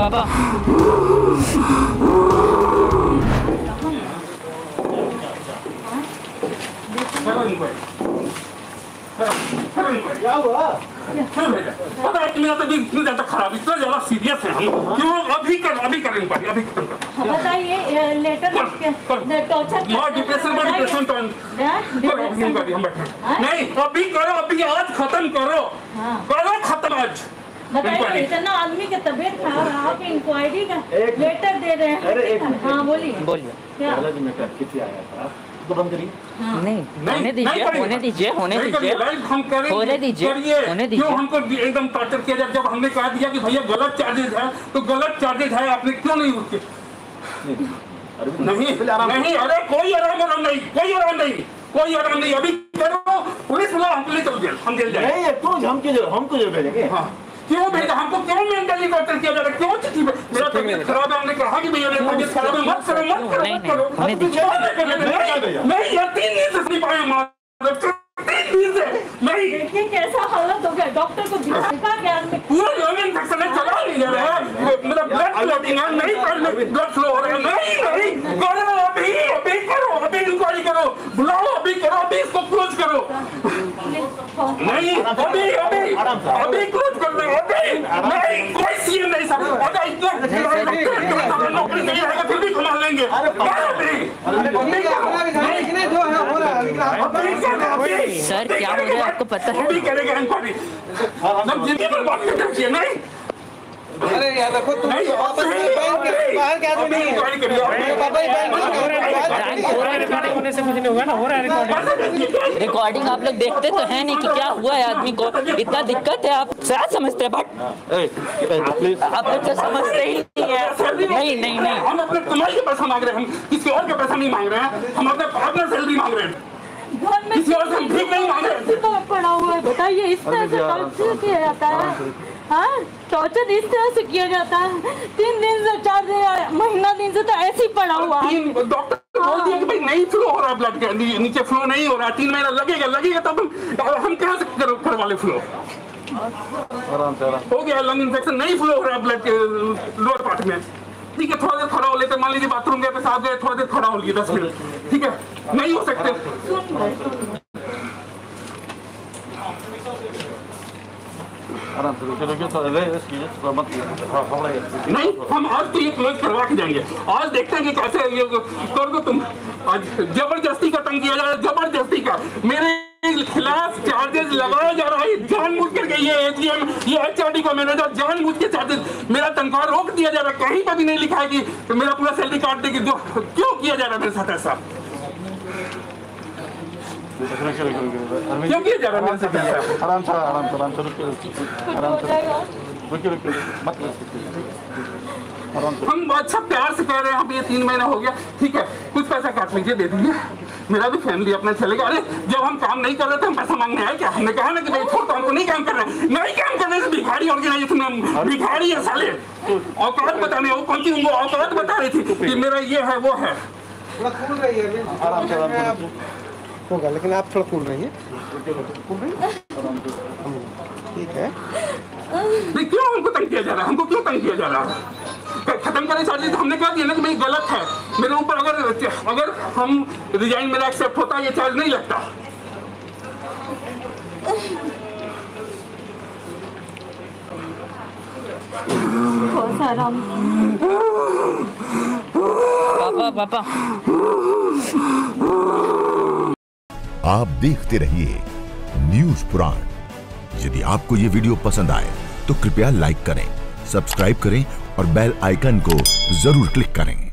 Baba. क्या हुआ? पता है तुम्हें तो दिन ज़्यादा खराब इतना ज़्यादा सीरियस है हम क्यों अभी करेंगे बताइए लेटर टॉर्चर माँ डिप्रेशन टॉर्चर हम बैठे नहीं अभी आज खत्म करो आज बताइए इतना आदमी के तबीयत खराब आप इंक्वायरी का लेटर दे रहे हैं हाँ बोलिए क्या आया था होने दीजिए क्यों हमको एकदम टार्चर किया जब हमने कहा दिया कि भैया गलत चार्जेस है तो गलत चार्जेस है आपने क्यों नहीं उसके नहीं अरे कोई आराम नहीं अभी करो पुलिस बुलाओ हम जेल जाएंगे हमको जेल भेजेंगे क्यों भेजा हमको क्यों मेंटली टॉर्चर किया जा रहा है क्यों चिट्ठी मेरा तबीयत खराब है हमने कहा कि भैया मेरा तबीयत खराब है मत करो मैं यार 3 दिन से नहीं पाया मां देखिए कैसा हालत हो गया डॉक्टर को दिखा क्या आदमी पूरा जमीन तक से चला नहीं जा रहा है मेरा ब्लड क्लॉटिंग नहीं कर रहा ब्लड फ्लो हो रहा है नहीं करो अभी इंक्वायरी करो बुलाओ अभी इसको क्लोज करो नहीं अभी क्लोज कर दो नहीं कोई सीन नहीं सर नौकरी नहीं आएगा फिर भी खुला लेंगे सर क्या हो गया आपको पता है अरे यार देखो तुम वापस बाहर क्या नहीं रिकॉर्डिंग होने से कुछ नहीं होगा ना हो रहा है रिकॉर्डिंग आप लोग देखते तो है नहीं कि क्या हुआ है आदमी को इतना दिक्कत है आप क्या समझते हैं बट आप लोग समझते ही नहीं हम अपने तुम्हारे के पैसा मांग रहे हैं हम किसी और का पैसा नहीं मांग रहे हैं हम अपने सैलरी मांग रहे हैं घर में तो पड़ा हुआ है बताइए इस तरह से टॉर्चर किया जाता है हाँ टॉर्चर इस तरह से किया जाता है 3 दिन से 4 दिन महीना दिन से तो ऐसे ही पड़ा हुआ है डॉक्टर बोल दिया कि भाई नहीं फ्लो हो रहा ब्लड के नीचे फ्लो नहीं हो रहा 3 महीना लगेगा तब हम कहाँ से घर वाले फ्लो हो गया लंग इन्फेक्शन नहीं फ्लो हो रहा ब्लड के लोअर पार्ट में ठीक है थोड़ा देर खड़ा हो लेते मान लीजिए बाथरूम गए पेशाब गए थोड़ा देर खड़ा हो लिए 10 मिनट ठीक है नहीं हो सकते नहीं हम आज तो ये क्लोज करवा के जाएंगे आज देखते हैं कि कैसे ये कर दो तुम आज जबरदस्ती का तंग किया जा रहा है जबरदस्ती का मेरे खिलाफ चार्जेस लगाया जा रहा है जानबूझ करके ये एटीएम ये एचआरडी का मैनेजर जानबूझ के चार्जेस मेरा तनख्वाह रोक दिया जा रहा है कहीं पर भी नहीं लिखा है कि तो मेरा पूरा सैलरी काट देगी क्यों किया जा रहा है मेरे साथ ऐसा क्यों किया जा रहा है मेरे साथ ऐसा आराम से हम अच्छा प्यार से कह रहे हैं अब ये 3 महीना हो गया ठीक है कुछ पैसा काट लीजिए दे दीजिए मेरा भी फैमिली अपना चलेगा अरे जब हम काम नहीं कर रहे थे हम पैसा मांगने आए क्या हमने कहा ना कि भाई छोड़ तो हमको नहीं काम करना है नहीं काम करने से भिखारी ऑर्गेनाइजेशन में भिखारी है साले औकात बताने वो कौन सी उनको औकात बता रही थी कि मेरा ये है वो है होगा लेकिन आप थोड़ा कूल रहिए ठीक है क्यों हमको तंग किया जा रहा है खत्म करने चाहते हमने कहा कि ना कि भाई गलत है मेरे ऊपर अगर हम रिजाइन मेरा एक्सेप्ट होता ये चार्ज नहीं लगता पापा आप देखते रहिए न्यूज़ पुराण यदि आपको ये वीडियो पसंद आए तो कृपया लाइक करें सब्सक्राइब करें और बेल आइकन को जरूर क्लिक करें।